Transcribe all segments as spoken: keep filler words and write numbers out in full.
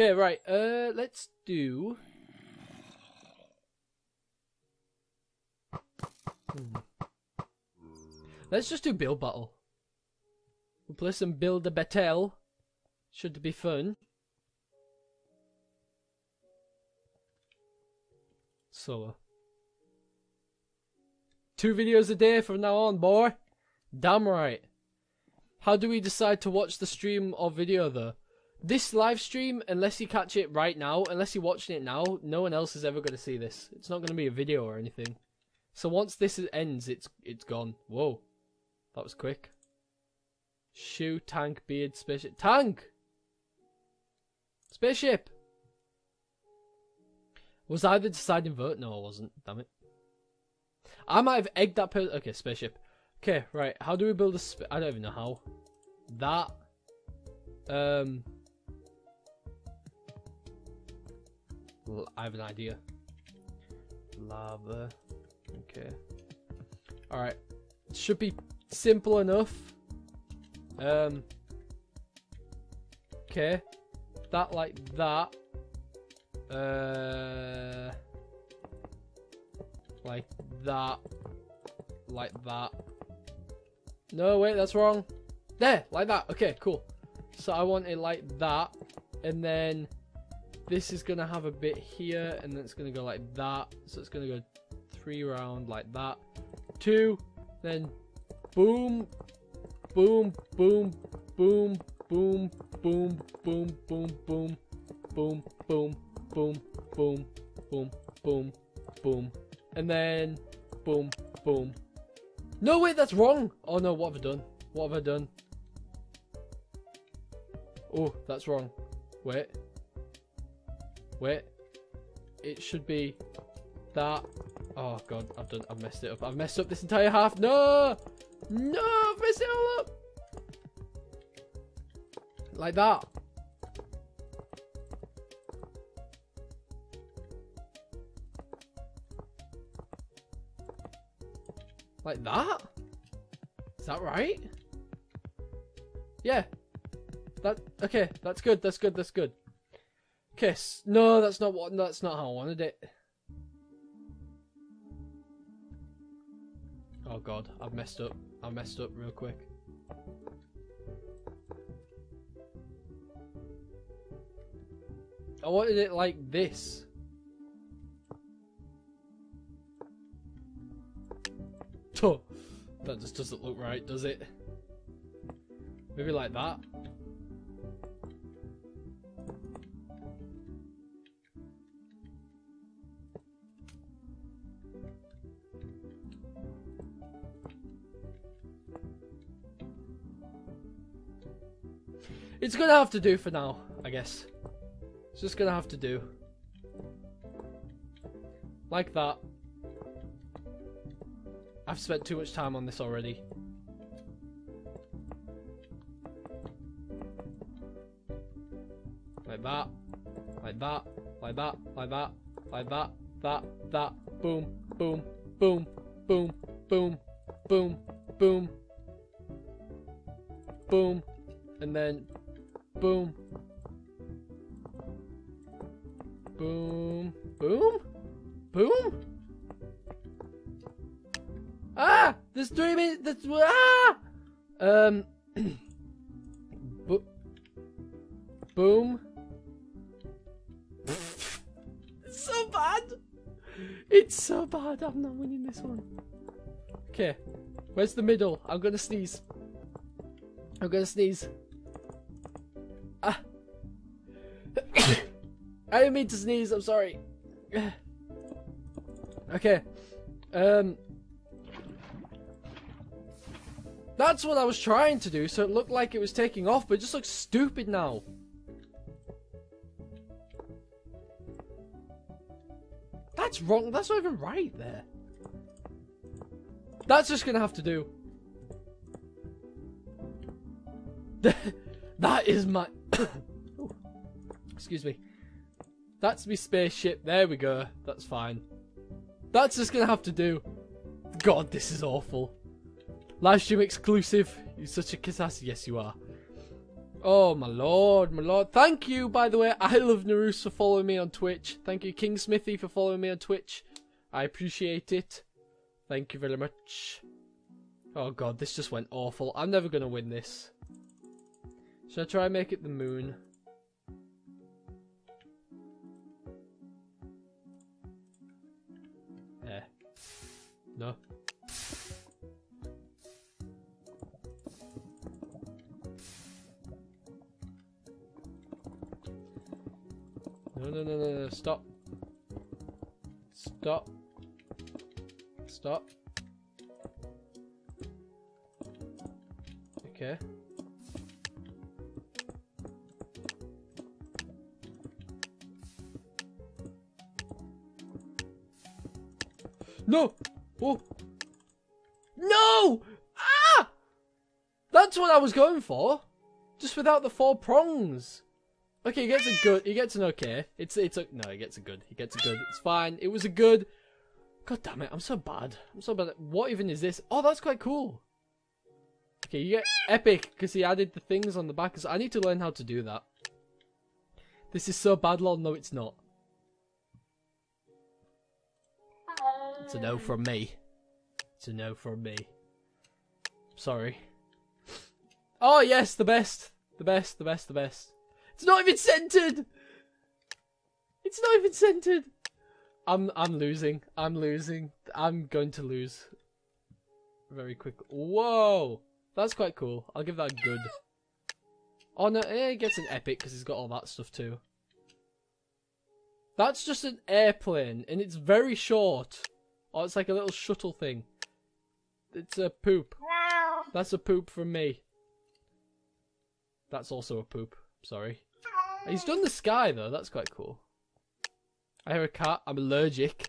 Okay, right. Uh, let's do. Hmm. Let's just do Build Battle. We'll play some Build Battle. Should be fun. Solo. Two videos a day from now on, boy. Damn right. How do we decide to watch the stream or video though? This live stream, unless you catch it right now, unless you're watching it now, no one else is ever going to see this. It's not going to be a video or anything. So once this ends, it's it's gone. Whoa. That was quick. Shoe, tank, beard, spaceship. Tank! Spaceship! Was I the deciding vote? No, I wasn't. Damn it. I might have egged that person. Okay, spaceship. Okay, right. How do we build a sp- I don't even know how. That. Um. Well, I have an idea. Lava. Okay. Alright. Should be simple enough. Um. Okay. That like that. Uh. Like that. Like that. No, wait, that's wrong. There, like that. Okay, cool. So I want it like that. And then this is going to have a bit here. And then it's going to go like that. So it's going to go three round like that. Two. Then boom. Boom. Boom. Boom. Boom. Boom. Boom. Boom. Boom. Boom. Boom. Boom. Boom. Boom. Boom. Boom. And then boom. Boom. No, wait, that's wrong. Oh no, what have I done? What have I done? Oh, that's wrong. Wait. Wait. It should be that. Oh god, I've done. I've messed it up. I've messed up this entire half. No! No, I've messed it all up. Like that. Like that? Is that right? Yeah. That okay. That's good. That's good. That's good. Kiss. No, that's not what. That's not how I wanted it. Oh god, I've messed up. I messed up real quick. I wanted it like this. Oh, that just doesn't look right, does it? Maybe like that. It's gonna have to do for now, I guess. It's just gonna have to do. Like that. I've spent too much time on this already. Like that, like that, like that, like that, like that, that, that, boom, boom, boom, boom, boom, boom, boom, boom, and then boom, boom, boom, boom. Ah! There's three minutes. There's, ah! Um. bo boom. It's so bad. It's so bad. I'm not winning this one. Okay. Where's the middle? I'm gonna sneeze. I'm gonna sneeze. Ah. I didn't mean to sneeze. I'm sorry. Okay. Um. That's what I was trying to do, so it looked like it was taking off, but it just looks stupid now. That's wrong. That's not even right there. That's just going to have to do. That is my... oh, excuse me. That's my spaceship. There we go. That's fine. That's just going to have to do. God, this is awful. Livestream exclusive. You're such a kiss ass. Yes, you are. Oh, my lord, my lord. Thank you, by the way. I love Narus for following me on Twitch. Thank you, King Smithy, for following me on Twitch. I appreciate it. Thank you very much. Oh, God, this just went awful. I'm never going to win this. Should I try and make it the moon? Eh. No. No, no, no, no, no, stop. Stop. Stop. Okay. No! Oh! No! Ah! That's what I was going for! Just without the four prongs! Okay, he gets a good. He gets an okay. It's it's a, no. He gets a good. He gets a good. It's fine. It was a good. God damn it! I'm so bad. I'm so bad. What even is this? Oh, that's quite cool. Okay, you get epic because he added the things on the back. So I need to learn how to do that. This is so bad, lol. No, it's not. It's a no from me. It's a no from me. Sorry. Oh yes, the best. The best. The best. The best. It's not even centered. It's not even centered. I'm I'm losing. I'm losing. I'm going to lose very quickly. Whoa, that's quite cool. I'll give that a good. Oh no, he gets an epic because he's got all that stuff too. That's just an airplane, and it's very short. Oh, it's like a little shuttle thing. It's a poop. That's a poop from me. That's also a poop. Sorry. He's done the sky though, that's quite cool. I hear a cat, I'm allergic.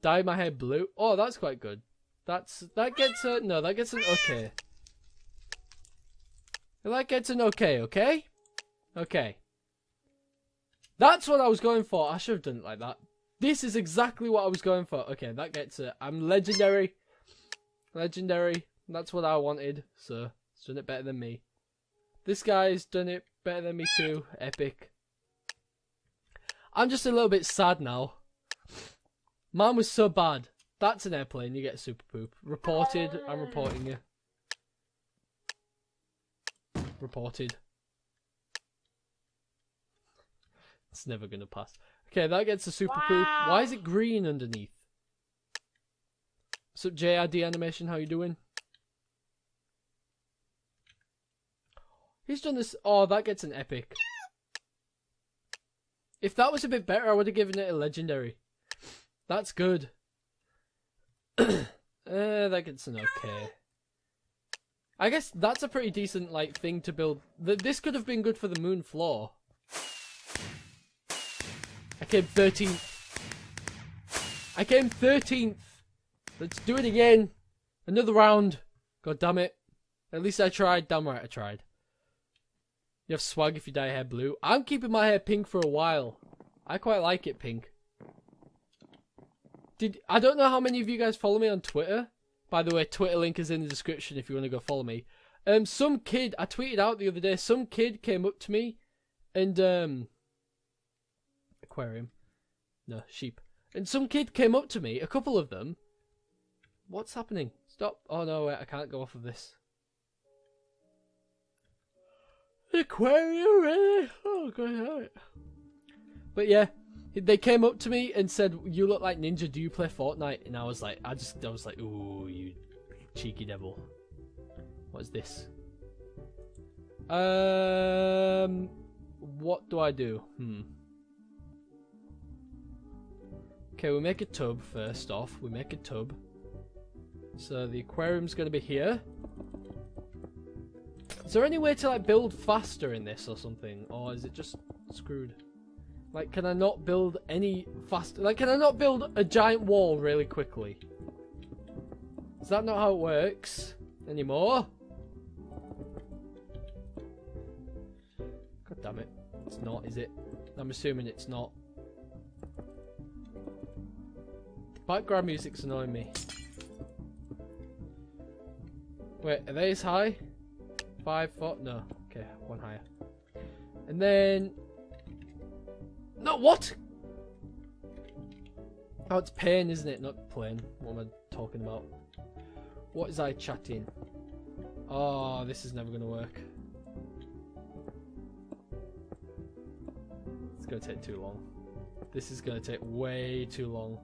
Dye my hair blue. Oh, that's quite good. That's that gets a no, that gets an okay. That gets an okay, okay? Okay. That's what I was going for. I should have done it like that. This is exactly what I was going for. Okay, that gets it. I'm legendary. Legendary. That's what I wanted, so he's done it better than me. This guy's done it better than me too. Epic. I'm just a little bit sad now. Mine was so bad. That's an airplane. You get super poop. Reported. I'm reporting you. Reported. It's never going to pass. Okay, that gets a super poop. Why is it green underneath? What's up, J R D animation? How you doing? He's done this. Oh, that gets an epic. If that was a bit better, I would have given it a legendary. That's good. uh, that gets an okay. I guess that's a pretty decent like thing to build. Th this could have been good for the moon floor. I came thirteenth. I came thirteenth. Let's do it again. Another round. God damn it. At least I tried. Damn right I tried. You have swag if you dye your hair blue. I'm keeping my hair pink for a while. I quite like it pink. Did I don't know how many of you guys follow me on Twitter. By the way, Twitter link is in the description if you want to go follow me. Um, some kid, I tweeted out the other day, some kid came up to me and... um, aquarium. No, sheep. And some kid came up to me, a couple of them. What's happening? Stop. Oh no, wait, I can't go off of this. Aquarium, really? Oh, God. But yeah, they came up to me and said, "You look like Ninja. Do you play Fortnite?" And I was like, "I just, I was like, ooh, you cheeky devil. What is this? Um, what do I do? Hmm. Okay, we make a tub first off. We make a tub. So the aquarium's gonna be here." Is there any way to like build faster in this or something, or is it just screwed? Like, can I not build any faster? Like, can I not build a giant wall really quickly? Is that not how it works anymore? God damn it! It's not, is it? I'm assuming it's not. Background music's annoying me. Wait, are they as high? Five, four, no, Okay, one higher. And then... No, what? Oh, it's pain, isn't it? Not plain. What am I talking about? What is I chatting? Oh, this is never going to work. It's going to take too long. This is going to take way too long.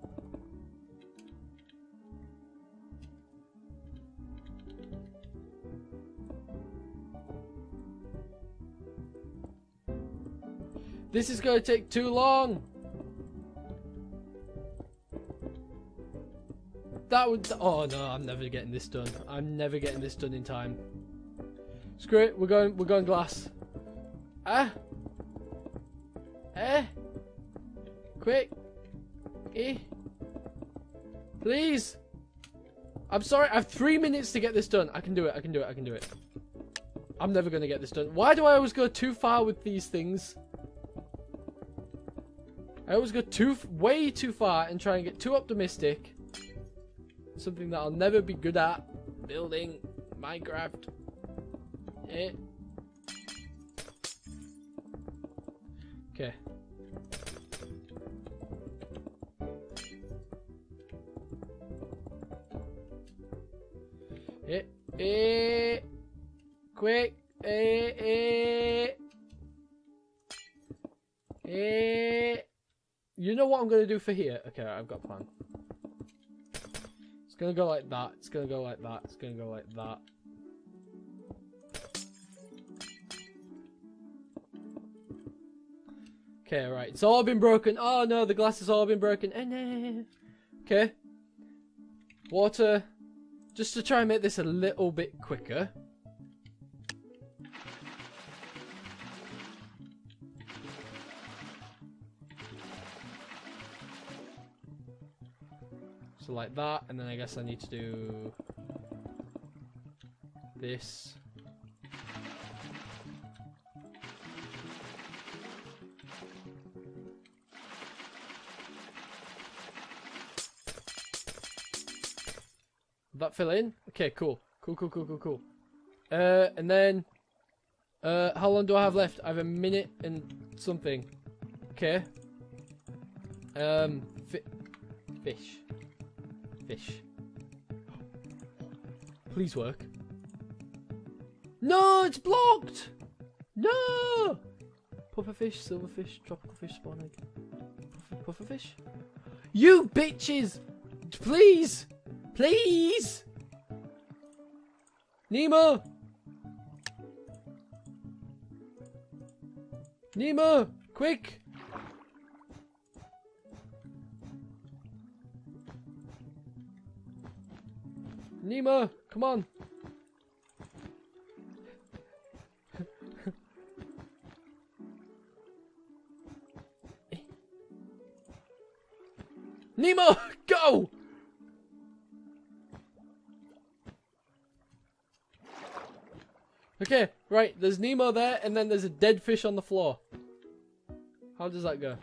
This is going to take too long. That would... Oh no, I'm never getting this done. I'm never getting this done in time. Screw it. We're going. We're going glass. Ah. Eh. Quick. Eh. Please. I'm sorry. I have three minutes to get this done. I can do it. I can do it. I can do it. I'm never going to get this done. Why do I always go too far with these things? I always go too, way too far and try and get too optimistic. Something that I'll never be good at. Building Minecraft. Eh. Okay. Eh. Eh. Quick. Eh. Eh. Eh. You know what I'm going to do for here? Okay, I've got a plan. It's gonna go like that, it's gonna go like that, it's gonna go like that. Okay, right, it's all been broken. Oh no, the glass has all been broken. Oh, no. Okay. Water. Just to try and make this a little bit quicker. So like that, and then I guess I need to do this. Did that fill in? Okay, cool. Cool, cool, cool, cool, cool. Uh, and then, uh, how long do I have left? I have a minute and something. Okay. Um, fi fish. Fish. Please work. No, it's blocked. No. Pufferfish, silverfish, tropical fish, spawn egg. Puffer, pufferfish. You bitches! Please, please. Nemo. Nemo, quick. Nemo, come on. Nemo, go. Okay, right, there's Nemo there, and then there's a dead fish on the floor. How does that go?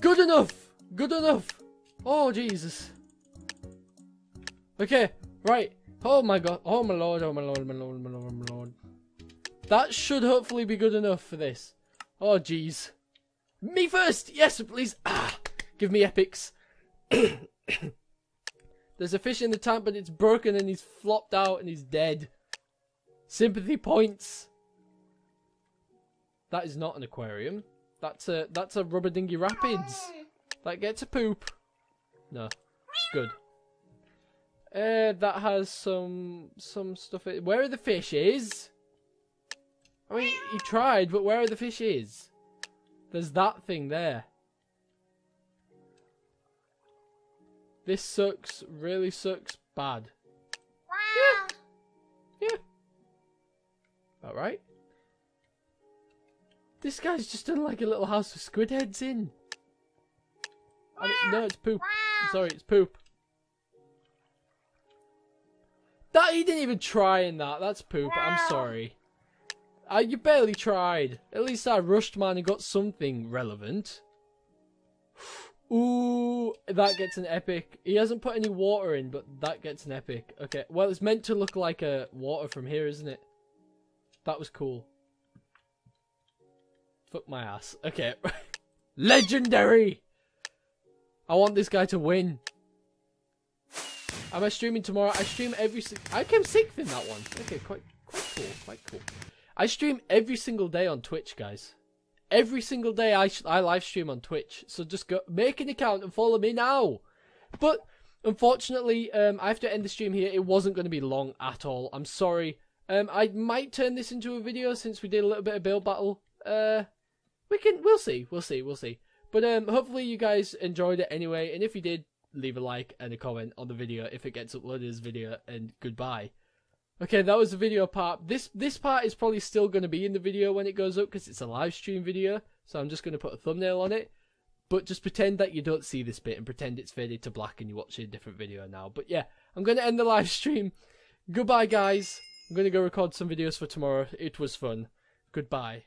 Good enough! Good enough! Oh, Jesus. Okay, right. Oh my god. Oh my lord, oh my lord, my lord, my lord, my lord. That should hopefully be good enough for this. Oh, jeez. Me first! Yes, please! Ah! Give me epics. There's a fish in the tank, but it's broken and he's flopped out and he's dead. Sympathy points. That is not an aquarium. That's a that's a rubber dinghy rapids. That gets a poop. No, good. Uh, that has some some stuff. In, where are the fishes? I mean, you tried, but where are the fishes? There's that thing there. This sucks. Really sucks. Bad. Wow. Yeah. Yeah. All right. This guy's just done like a little house with squid heads in. I mean, no, it's poop. I'm sorry, it's poop. That he didn't even try in that. That's poop. I'm sorry. I, you barely tried. At least I rushed mine and got something relevant. Ooh, that gets an epic. He hasn't put any water in, but that gets an epic. Okay, well, it's meant to look like a water from here, isn't it? That was cool. Fuck my ass. Okay. Legendary! I want this guy to win. Am I streaming tomorrow? I stream every si- I came sixth in that one. Okay, quite quite cool, quite cool. I stream every single day on Twitch, guys. Every single day I, I live stream on Twitch. So just go make an account and follow me now. But unfortunately, um, I have to end the stream here. It wasn't going to be long at all. I'm sorry. Um, I might turn this into a video since we did a little bit of build battle. Uh, we can, we'll see, we'll see, we'll see. But um, hopefully you guys enjoyed it anyway. And if you did, leave a like and a comment on the video if it gets uploaded as video, and goodbye. Okay, that was the video part. This this part is probably still going to be in the video when it goes up because it's a live stream video. So I'm just going to put a thumbnail on it. But just pretend that you don't see this bit and pretend it's faded to black and you're watching a different video now. But yeah, I'm going to end the live stream. Goodbye, guys. I'm going to go record some videos for tomorrow. It was fun. Goodbye.